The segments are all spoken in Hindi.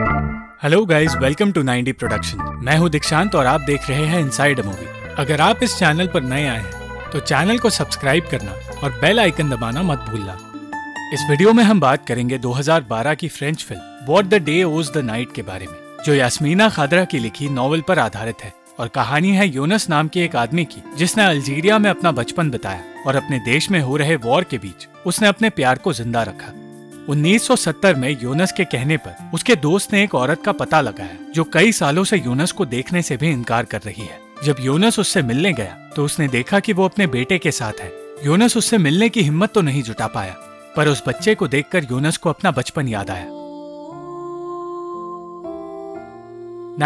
Hello guys, welcome to 90 production. मैं हूं दीक्षांत और आप देख रहे हैं इनसाइड अ मूवी। अगर आप इस चैनल पर नए आए हैं तो चैनल को सब्सक्राइब करना और बेल आइकन दबाना मत भूलना। इस वीडियो में हम बात करेंगे 2012 की French film what the day owes the night के बारे में, जो यास्मीना खादरा की लिखी नॉवल पर आधारित है और कहानी है यूनस नाम के एक आदमी की, जिसने अल्जीरिया में अपना बचपन बिताया और अपने देश में हो रहे वॉर के बीच उसने अपने प्यार को जिंदा रखा। 1970 में यूनस के कहने पर उसके दोस्त ने एक औरत का पता लगाया जो कई सालों से यूनस को देखने से भी इनकार कर रही है। जब यूनस उससे मिलने गया तो उसने देखा कि वो अपने बेटे के साथ है। यूनस उससे मिलने की हिम्मत तो नहीं जुटा पाया, पर उस बच्चे को देखकर यूनस को अपना बचपन याद आया।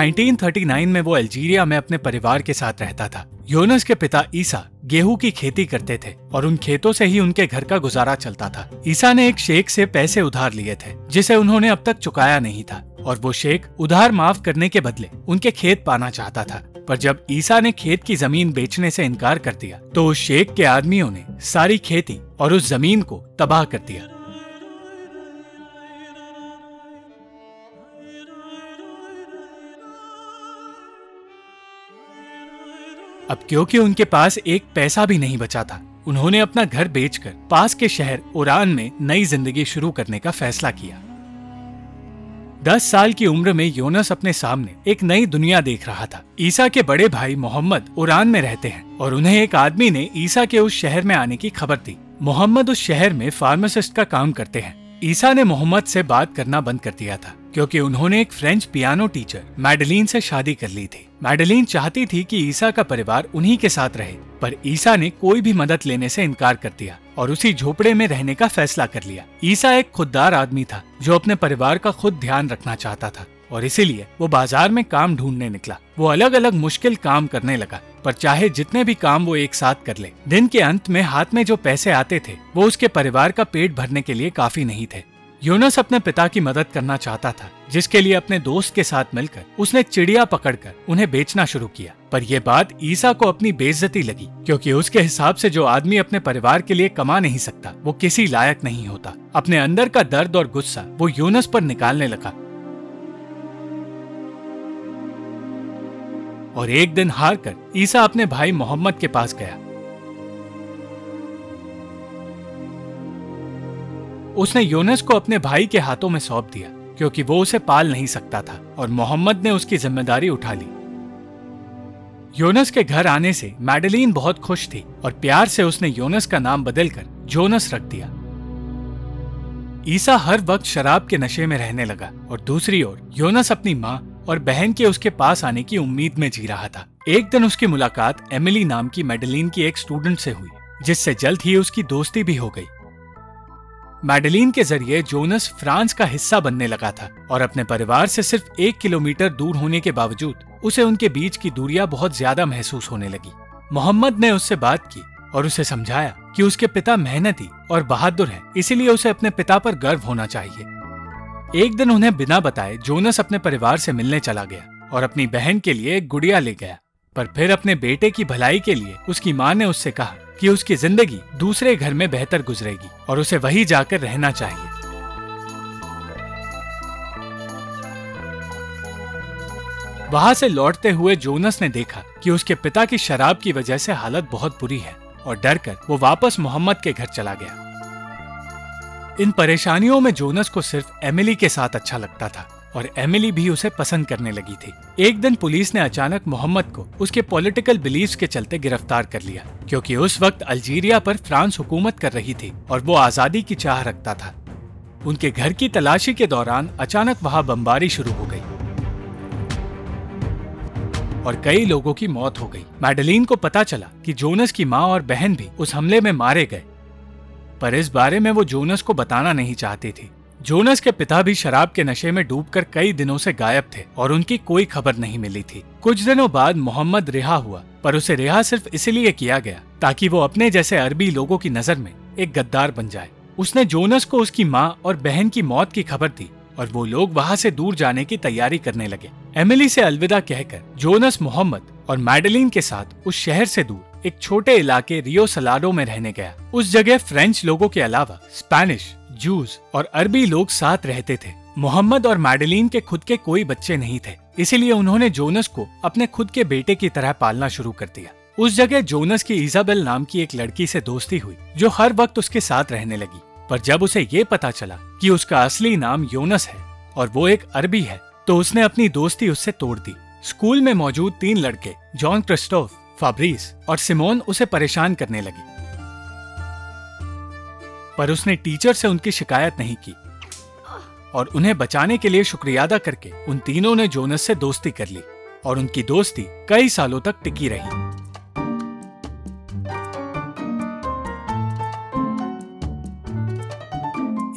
1939 में वो अल्जीरिया में अपने परिवार के साथ रहता था। यूनस के पिता ईसा गेहूं की खेती करते थे और उन खेतों से ही उनके घर का गुजारा चलता था। ईसा ने एक शेख से पैसे उधार लिए थे जिसे उन्होंने अब तक चुकाया नहीं था और वो शेख उधार माफ करने के बदले उनके खेत पाना चाहता था। पर जब ईसा ने खेत की जमीन बेचने से इनकार कर दिया तो उस शेख के आदमियों ने सारी खेती और उस जमीन को तबाह कर दिया। 1940 अब क्योंकि उनके पास एक पैसा भी नहीं बचा था, उन्होंने अपना घर बेचकर पास के शहर ओरान में नई जिंदगी शुरू करने का फैसला किया। 10 साल की उम्र में यूनस अपने सामने एक नई दुनिया देख रहा था। ईसा के बड़े भाई मोहम्मद ओरान में रहते हैं और उन्हें एक आदमी ने ईसा के उस शहर में आने की खबर दी। मोहम्मद उस शहर में फार्मासिस्ट का काम करते हैं। ईसा ने मोहम्मद से बात करना बंद कर दिया था क्योंकि उन्होंने एक फ्रेंच पियानो टीचर मैडलीन से शादी कर ली थी। मैडलीन चाहती थी कि ईसा का परिवार उन्हीं के साथ रहे, पर ईसा ने कोई भी मदद लेने से इनकार कर दिया और उसी झोपड़े में रहने का फैसला कर लिया। ईसा एक खुददार आदमी था जो अपने परिवार का खुद ध्यान रखना चाहता था और इसीलिए वो बाजार में काम ढूंढने निकला। वो अलग अलग मुश्किल काम करने लगा, पर चाहे जितने भी काम वो एक साथ कर ले, दिन के अंत में हाथ में जो पैसे आते थे वो उसके परिवार का पेट भरने के लिए काफी नहीं थे। यूनस अपने पिता की मदद करना चाहता था, जिसके लिए अपने दोस्त के साथ मिलकर उसने चिड़िया पकड़कर उन्हें बेचना शुरू किया। पर यह बात ईसा को अपनी बेइज्जती लगी क्योंकि उसके हिसाब से जो आदमी अपने परिवार के लिए कमा नहीं सकता वो किसी लायक नहीं होता। अपने अंदर का दर्द और गुस्सा वो यूनस पर निकालने लगा और एक दिन हार कर ईसा अपने भाई मोहम्मद के पास गया। उसने यूनस को अपने भाई के हाथों में सौंप दिया क्योंकि वो उसे पाल नहीं सकता था और मोहम्मद ने उसकी जिम्मेदारी उठा ली। यूनस के घर आने से मैडलीन बहुत खुश थी और प्यार से उसने यूनस का नाम बदलकर जोनस रख दिया। ईसा हर वक्त शराब के नशे में रहने लगा और दूसरी ओर यूनस अपनी माँ और बहन के उसके पास आने की उम्मीद में जी रहा था। एक दिन उसकी मुलाकात एमिली नाम की मैडलीन की एक स्टूडेंट से हुई, जिससे जल्द ही उसकी दोस्ती भी हो गई। मैडलीन के जरिए जोनस फ्रांस का हिस्सा बनने लगा था और अपने परिवार से सिर्फ 1 किलोमीटर दूर होने के बावजूद उसे उनके बीच की दूरियां बहुत ज्यादा महसूस होने लगी। मोहम्मद ने उससे बात की और उसे समझाया कि उसके पिता मेहनती और बहादुर हैं, इसीलिए उसे अपने पिता पर गर्व होना चाहिए। एक दिन उन्हें बिना बताए जोनस अपने परिवार से मिलने चला गया और अपनी बहन के लिए एक गुड़िया ले गया, पर फिर अपने बेटे की भलाई के लिए उसकी माँ ने उससे कहा कि उसकी जिंदगी दूसरे घर में बेहतर गुजरेगी और उसे वहीं जाकर रहना चाहिए। वहां से लौटते हुए जोनस ने देखा कि उसके पिता की शराब की वजह से हालत बहुत बुरी है और डरकर वो वापस मोहम्मद के घर चला गया। इन परेशानियों में जोनस को सिर्फ एमिली के साथ अच्छा लगता था और एमिली भी उसे पसंद करने लगी थी। एक दिन पुलिस ने अचानक मोहम्मद को उसके पॉलिटिकल बिलीव्स के चलते गिरफ्तार कर लिया क्योंकि उस वक्त अल्जीरिया पर फ्रांस हुकूमत कर रही थी और वो आजादी की चाह रखता था। उनके घर की तलाशी के दौरान अचानक वहां बमबारी शुरू हो गई और कई लोगों की मौत हो गई। मैडलीन को पता चला कि जोनस की माँ और बहन भी उस हमले में मारे गए, पर इस बारे में वो जोनस को बताना नहीं चाहती थी। जोनस के पिता भी शराब के नशे में डूबकर कई दिनों से गायब थे और उनकी कोई खबर नहीं मिली थी। कुछ दिनों बाद मोहम्मद रिहा हुआ, पर उसे रिहा सिर्फ इसलिए किया गया ताकि वो अपने जैसे अरबी लोगों की नजर में एक गद्दार बन जाए। उसने जोनस को उसकी माँ और बहन की मौत की खबर दी और वो लोग वहाँ से दूर जाने की तैयारी करने लगे। एमिली से अलविदा कहकर जोनस मोहम्मद और मैडलीन के साथ उस शहर से दूर एक छोटे इलाके रियो सलाडो में रहने गया। उस जगह फ्रेंच लोगों के अलावा स्पेनिश, जूस और अरबी लोग साथ रहते थे मोहम्मद और मैडलिन के खुद के कोई बच्चे नहीं थे, इसीलिए उन्होंने जोनस को अपने खुद के बेटे की तरह पालना शुरू कर दिया। उस जगह जोनस की इजाबेल नाम की एक लड़की से दोस्ती हुई जो हर वक्त उसके साथ रहने लगी। पर जब उसे ये पता चला कि उसका असली नाम यूनुस है और वो एक अरबी है, तो उसने अपनी दोस्ती उससे तोड़ दी। स्कूल में मौजूद तीन लड़के जॉन, क्रिस्टोफ, फैब्रिस और सिमोन उसे परेशान करने लगे, पर उसने टीचर से उनकी शिकायत नहीं की और उन्हें बचाने के लिए शुक्रिया अदा करके उन तीनों ने जोनस से दोस्ती कर ली और उनकी दोस्ती कई सालों तक टिकी रही।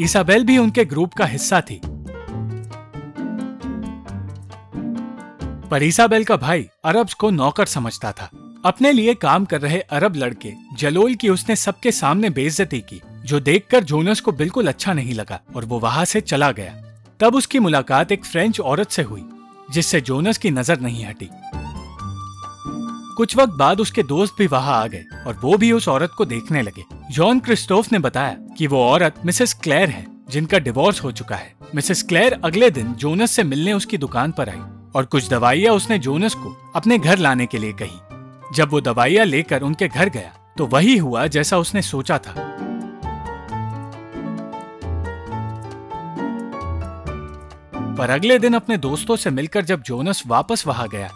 इसाबेल भी उनके ग्रुप का हिस्सा थी, पर इसाबेल का भाई अरब्स को नौकर समझता था। अपने लिए काम कर रहे अरब लड़के जलोल की उसने सबके सामने बेइज्जती की, जो देखकर जोनस को बिल्कुल अच्छा नहीं लगा और वो वहाँ से चला गया। तब उसकी मुलाकात एक फ्रेंच औरत से हुई, जिससे जोनस की नजर नहीं हटी। कुछ वक्त बाद उसके दोस्त भी वहाँ आ गए और वो भी उस औरत को देखने लगे। जॉन क्रिस्टोफ ने बताया कि वो औरत मिसेस क्लेयर है, जिनका डिवोर्स हो चुका है। मिसेस क्लेयर अगले दिन जोनस से मिलने उसकी दुकान पर आई और कुछ दवाइयाँ उसने जोनस को अपने घर लाने के लिए कही। जब वो दवाइयाँ लेकर उनके घर गया तो वही हुआ जैसा उसने सोचा था। पर अगले दिन अपने दोस्तों से मिलकर जब जोनस वापस वहाँ गया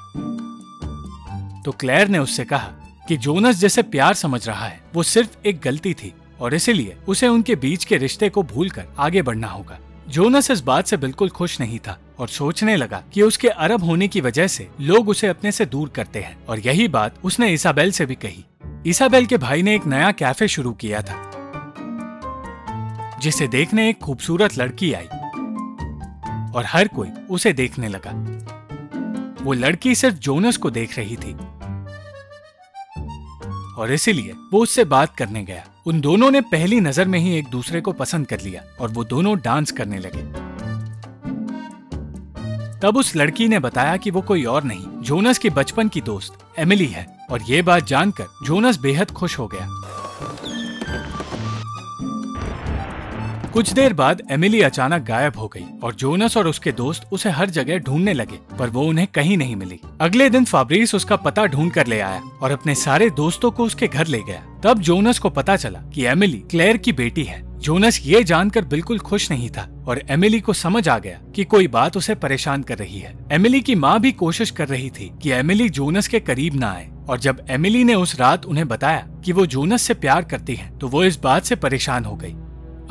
तो क्लेयर ने उससे कहा कि जोनस जिसे प्यार समझ रहा है वो सिर्फ एक गलती थी और इसीलिए उसे उनके बीच के रिश्ते को भूलकर आगे बढ़ना होगा। जोनस इस बात से बिल्कुल खुश नहीं था और सोचने लगा कि उसके अरब होने की वजह से लोग उसे अपने से दूर करते हैं, और यही बात उसने इसाबेल से भी कही। इसाबेल के भाई ने एक नया कैफे शुरू किया था, जिसे देखने एक खूबसूरत लड़की आई और हर कोई उसे देखने लगा। वो लड़की सिर्फ जोनस को देख रही थी और इसीलिए वो उससे बात करने गया। उन दोनों ने पहली नजर में ही एक दूसरे को पसंद कर लिया और वो दोनों डांस करने लगे। तब उस लड़की ने बताया कि वो कोई और नहीं, जोनस की बचपन की दोस्त एमिली है, और ये बात जानकर जोनस बेहद खुश हो गया। कुछ देर बाद एमिली अचानक गायब हो गई और जोनस और उसके दोस्त उसे हर जगह ढूंढने लगे, पर वो उन्हें कहीं नहीं मिली। अगले दिन फैब्रिस उसका पता ढूंढ कर ले आया और अपने सारे दोस्तों को उसके घर ले गया। तब जोनस को पता चला कि एमिली क्लेयर की बेटी है। जोनस ये जानकर बिल्कुल खुश नहीं था और एमिली को समझ आ गया कि कोई बात उसे परेशान कर रही है। एमिली की माँ भी कोशिश कर रही थी कि एमिली जोनस के करीब ना आए, और जब एमिली ने उस रात उन्हें बताया कि वो जोनस से प्यार करती है तो वो इस बात से परेशान हो गई।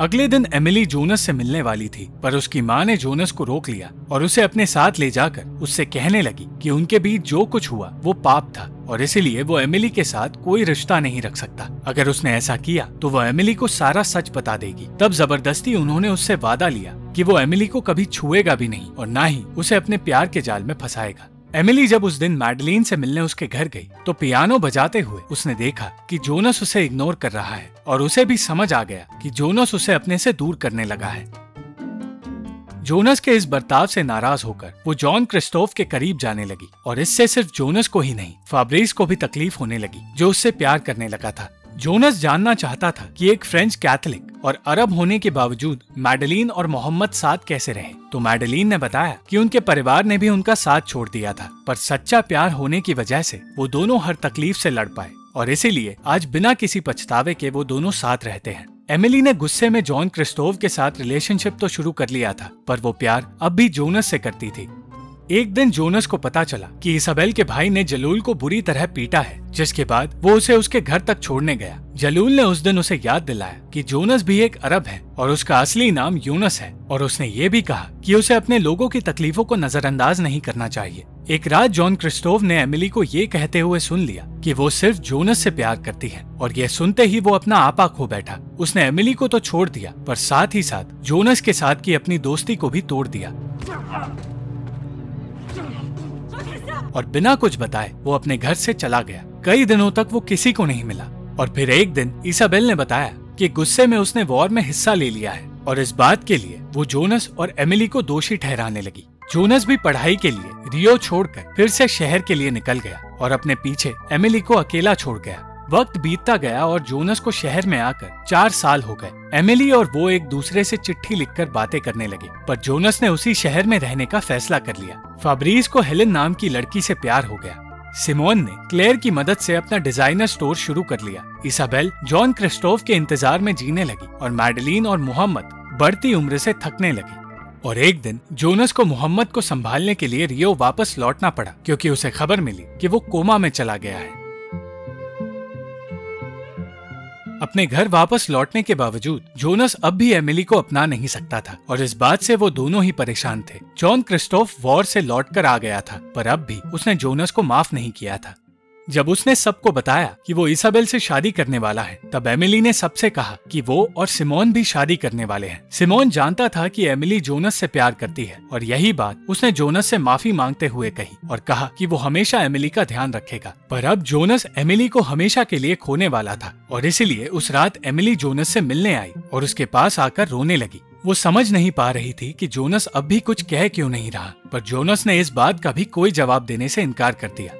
अगले दिन एमिली जोनस से मिलने वाली थी, पर उसकी माँ ने जोनस को रोक लिया और उसे अपने साथ ले जाकर उससे कहने लगी कि उनके बीच जो कुछ हुआ वो पाप था और इसीलिए वो एमिली के साथ कोई रिश्ता नहीं रख सकता। अगर उसने ऐसा किया तो वो एमिली को सारा सच बता देगी। तब जबरदस्ती उन्होंने उससे वादा लिया कि वो एमिली को कभी छुएगा भी नहीं और ना ही उसे अपने प्यार के जाल में फंसाएगा। एमिली जब उस दिन मैडलिन से मिलने उसके घर गई तो पियानो बजाते हुए उसने देखा कि जोनस उसे इग्नोर कर रहा है, और उसे भी समझ आ गया कि जोनस उसे अपने से दूर करने लगा है। जोनस के इस बर्ताव से नाराज होकर वो जॉन क्रिस्टोफ के करीब जाने लगी, और इससे सिर्फ जोनस को ही नहीं फैब्रिस को भी तकलीफ होने लगी, जो उससे प्यार करने लगा था। जोनस जानना चाहता था कि एक फ्रेंच कैथोलिक और अरब होने के बावजूद मैडलिन और मोहम्मद साथ कैसे रहे, तो मैडलिन ने बताया कि उनके परिवार ने भी उनका साथ छोड़ दिया था, पर सच्चा प्यार होने की वजह से वो दोनों हर तकलीफ से लड़ पाए और इसीलिए आज बिना किसी पछतावे के वो दोनों साथ रहते हैं। एमिली ने गुस्से में जॉन क्रिस्टोफ के साथ रिलेशनशिप तो शुरू कर लिया था, पर वो प्यार अब भी जोनस से करती थी। एक दिन जोनस को पता चला कि इसाबेल के भाई ने जलूल को बुरी तरह पीटा है, जिसके बाद वो उसे उसके घर तक छोड़ने गया। जलूल ने उस दिन उसे याद दिलाया कि जोनस भी एक अरब है और उसका असली नाम यूनुस है, और उसने ये भी कहा कि उसे अपने लोगों की तकलीफों को नजरअंदाज नहीं करना चाहिए। एक रात जॉन क्रिस्टोफ ने एमिली को ये कहते हुए सुन लिया कि वो सिर्फ जोनस से प्यार करती है, और यह सुनते ही वो अपना आपा खो बैठा। उसने एमिली को तो छोड़ दिया, पर साथ ही साथ जोनस के साथ की अपनी दोस्ती को भी तोड़ दिया, और बिना कुछ बताए वो अपने घर से चला गया। कई दिनों तक वो किसी को नहीं मिला, और फिर एक दिन इसाबेल ने बताया कि गुस्से में उसने वॉर में हिस्सा ले लिया है, और इस बात के लिए वो जोनस और एमिली को दोषी ठहराने लगी। जोनस भी पढ़ाई के लिए रियो छोड़कर फिर से शहर के लिए निकल गया और अपने पीछे एमिली को अकेला छोड़ गया। वक्त बीतता गया और यूनेस को शहर में आकर 4 साल हो गए। एमिली और वो एक दूसरे से चिट्ठी लिखकर बातें करने लगे, पर यूनेस ने उसी शहर में रहने का फैसला कर लिया। फैब्रीज को हेलेन नाम की लड़की से प्यार हो गया। सिमोन ने क्लेयर की मदद से अपना डिजाइनर स्टोर शुरू कर लिया। इसाबेल जॉन क्रिस्टोफ के इंतजार में जीने लगी और मैडलिन और मोहम्मद बढ़ती उम्र से थकने लगे। और एक दिन यूनेस को मोहम्मद को संभालने के लिए रियो वापस लौटना पड़ा, क्योंकि उसे खबर मिली कि वो कोमा में चला गया है। अपने घर वापस लौटने के बावजूद यूनेस अब भी एमिली को अपना नहीं सकता था और इस बात से वो दोनों ही परेशान थे। जॉन क्रिस्टोफ वॉर से लौटकर आ गया था, पर अब भी उसने यूनेस को माफ नहीं किया था। जब उसने सबको बताया कि वो इसाबेल से शादी करने वाला है, तब एमिली ने सबसे कहा कि वो और सिमोन भी शादी करने वाले हैं। सिमोन जानता था कि एमिली यूनेस से प्यार करती है और यही बात उसने यूनेस से माफी मांगते हुए कही और कहा कि वो हमेशा एमिली का ध्यान रखेगा। पर अब यूनेस एमिली को हमेशा के लिए खोने वाला था और इसीलिए उस रात एमिली यूनेस से मिलने आई और उसके पास आकर रोने लगी। वो समझ नहीं पा रही थी कि यूनेस अब भी कुछ कह क्यों नहीं रहा, पर यूनेस ने इस बात का भी कोई जवाब देने से इनकार कर दिया।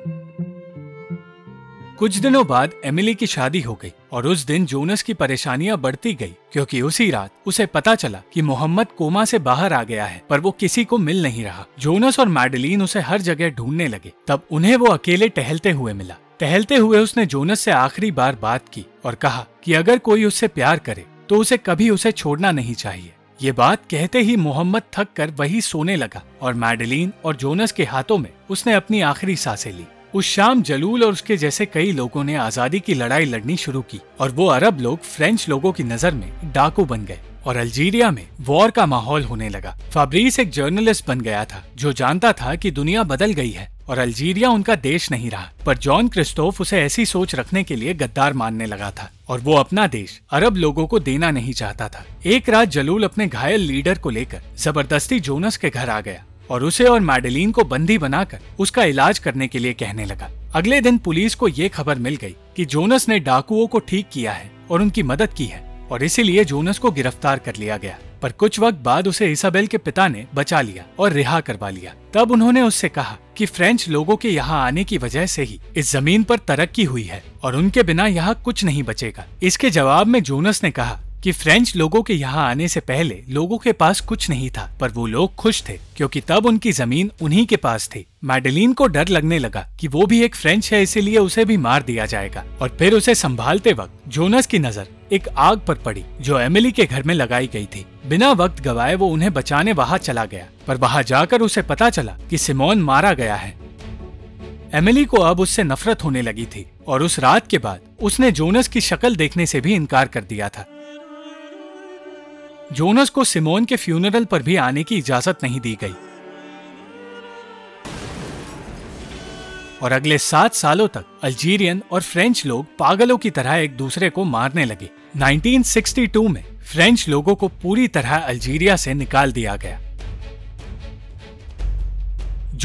कुछ दिनों बाद एमिली की शादी हो गई और उस दिन यूनेस की परेशानियां बढ़ती गई, क्योंकि उसी रात उसे पता चला कि मोहम्मद कोमा से बाहर आ गया है, पर वो किसी को मिल नहीं रहा। यूनेस और मैडलिन उसे हर जगह ढूंढने लगे। तब उन्हें वो अकेले टहलते हुए मिला। टहलते हुए उसने यूनेस से आखिरी बार बात की और कहा कि अगर कोई उससे प्यार करे तो उसे कभी उसे छोड़ना नहीं चाहिए। ये बात कहते ही मोहम्मद थक कर वही सोने लगा और मैडलिन और यूनेस के हाथों में उसने अपनी आखिरी सांसें ली। उस शाम जलूल और उसके जैसे कई लोगों ने आजादी की लड़ाई लड़नी शुरू की और वो अरब लोग फ्रेंच लोगों की नजर में डाकू बन गए और अल्जीरिया में वॉर का माहौल होने लगा। फैब्रीस एक जर्नलिस्ट बन गया था जो जानता था कि दुनिया बदल गई है और अल्जीरिया उनका देश नहीं रहा, पर जॉन क्रिस्टोफ उसे ऐसी सोच रखने के लिए गद्दार मानने लगा था और वो अपना देश अरब लोगों को देना नहीं चाहता था। एक रात जलूल अपने घायल लीडर को लेकर जबरदस्ती यूनेस के घर आ गया और उसे और मैडलिन को बंदी बनाकर उसका इलाज करने के लिए कहने लगा। अगले दिन पुलिस को ये खबर मिल गई कि यूनेस ने डाकुओं को ठीक किया है और उनकी मदद की है और इसीलिए यूनेस को गिरफ्तार कर लिया गया। पर कुछ वक्त बाद उसे इसाबेल के पिता ने बचा लिया और रिहा करवा लिया। तब उन्होंने उससे कहा कि फ्रेंच लोगों के यहाँ आने की वजह से ही इस जमीन पर तरक्की हुई है और उनके बिना यहाँ कुछ नहीं बचेगा। इसके जवाब में यूनेस ने कहा कि फ्रेंच लोगों के यहाँ आने से पहले लोगों के पास कुछ नहीं था, पर वो लोग खुश थे क्योंकि तब उनकी जमीन उन्हीं के पास थी। मैडलिन को डर लगने लगा कि वो भी एक फ्रेंच है, इसीलिए उसे भी मार दिया जाएगा। और फिर उसे संभालते वक्त यूनेस की नजर एक आग पर पड़ी जो एमिली के घर में लगाई गई थी। बिना वक्त गवाए वो उन्हें बचाने वहाँ चला गया, पर वहाँ जाकर उसे पता चला कि सिमोन मारा गया है। एमिली को अब उससे नफरत होने लगी थी और उस रात के बाद उसने यूनेस की शक्ल देखने से भी इनकार कर दिया था। यूनेस को सिमोन के फ्यूनरल पर भी आने की इजाजत नहीं दी गई और अगले 7 सालों तक अल्जीरियन और फ्रेंच लोग पागलों की तरह एक दूसरे को मारने लगे। 1962 में फ्रेंच लोगों को पूरी तरह अल्जीरिया से निकाल दिया गया।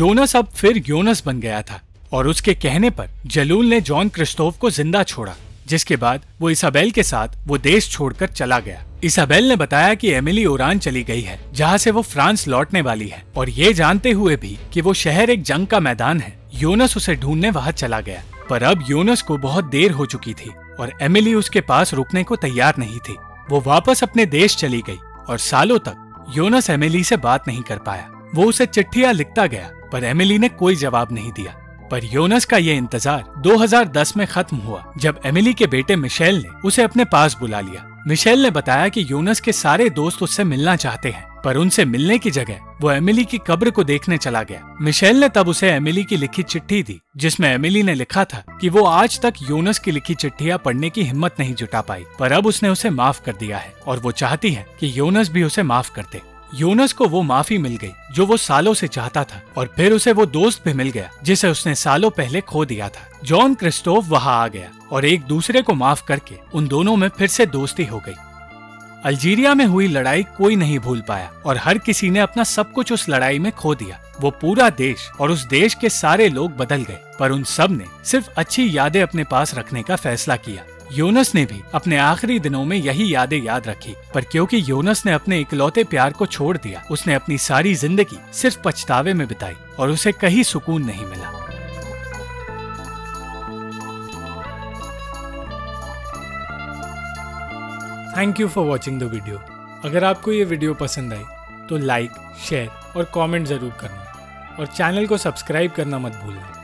यूनेस अब फिर यूनेस बन गया था और उसके कहने पर जलूल ने जॉन क्रिस्टोफ को जिंदा छोड़ा, जिसके बाद वो इसाबेल के साथ वो देश छोड़कर चला गया। इसाबेल ने बताया कि एमिली ओरान चली गई है, जहाँ से वो फ्रांस लौटने वाली है और ये जानते हुए भी कि वो शहर एक जंग का मैदान है, यूनेस उसे ढूंढने वहाँ चला गया। पर अब यूनेस को बहुत देर हो चुकी थी और एमिली उसके पास रुकने को तैयार नहीं थी। वो वापस अपने देश चली गई और सालों तक यूनेस एमिली से बात नहीं कर पाया। वो उसे चिट्ठियाँ लिखता गया, पर एमिली ने कोई जवाब नहीं दिया। पर यूनेस का ये इंतजार 2010 में खत्म हुआ, जब एमिली के बेटे मिशेल ने उसे अपने पास बुला लिया। मिशेल ने बताया कि यूनेस के सारे दोस्त उससे मिलना चाहते हैं, पर उनसे मिलने की जगह वो एमिली की कब्र को देखने चला गया। मिशेल ने तब उसे एमिली की लिखी चिट्ठी दी, जिसमें एमिली ने लिखा था कि वो आज तक यूनेस की लिखी चिट्ठियां पढ़ने की हिम्मत नहीं जुटा पाई, पर अब उसने उसे माफ कर दिया है और वो चाहती है कि यूनेस भी उसे माफ कर दे। यूनेस को वो माफी मिल गई जो वो सालों से चाहता था और फिर उसे वो दोस्त भी मिल गया जिसे उसने सालों पहले खो दिया था। जॉन क्रिस्टोफ वहाँ आ गया और एक दूसरे को माफ करके उन दोनों में फिर से दोस्ती हो गई। अल्जीरिया में हुई लड़ाई कोई नहीं भूल पाया और हर किसी ने अपना सब कुछ उस लड़ाई में खो दिया। वो पूरा देश और उस देश के सारे लोग बदल गए, पर उन सब ने सिर्फ अच्छी यादें अपने पास रखने का फैसला किया। यूनेस ने भी अपने आखिरी दिनों में यही यादें याद रखी, पर क्योंकि यूनेस ने अपने इकलौते प्यार को छोड़ दिया, उसने अपनी सारी जिंदगी सिर्फ पछतावे में बिताई और उसे कहीं सुकून नहीं मिला। Thank you for watching the video. अगर आपको ये वीडियो पसंद आई तो लाइक, शेयर और कॉमेंट ज़रूर करना और चैनल को सब्सक्राइब करना मत भूलना।